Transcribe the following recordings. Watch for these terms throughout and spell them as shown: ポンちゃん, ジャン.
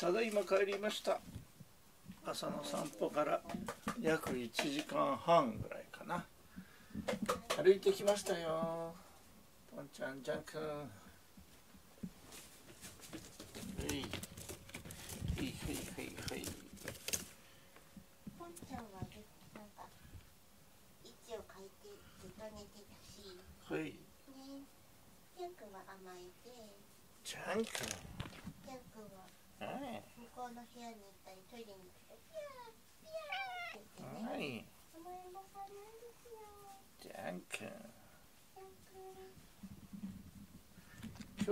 ただいま帰りました。朝の散歩から約1時間半ぐらいかな歩いてきましたよ。ポンちゃん、ジャンくん、はいはいはいはい。ポンちゃんはなんか位置を変えてずっと寝てたし、はいね、ジャンくんは甘えて、ジャンくんは向こうの部屋に行ったりトイレに行ったりピヤーって言ってね、甘えもされるんですよ、ジャン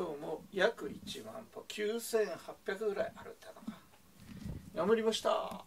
くん。今日も約1万歩、9800ぐらい歩いたのか。頑張りました。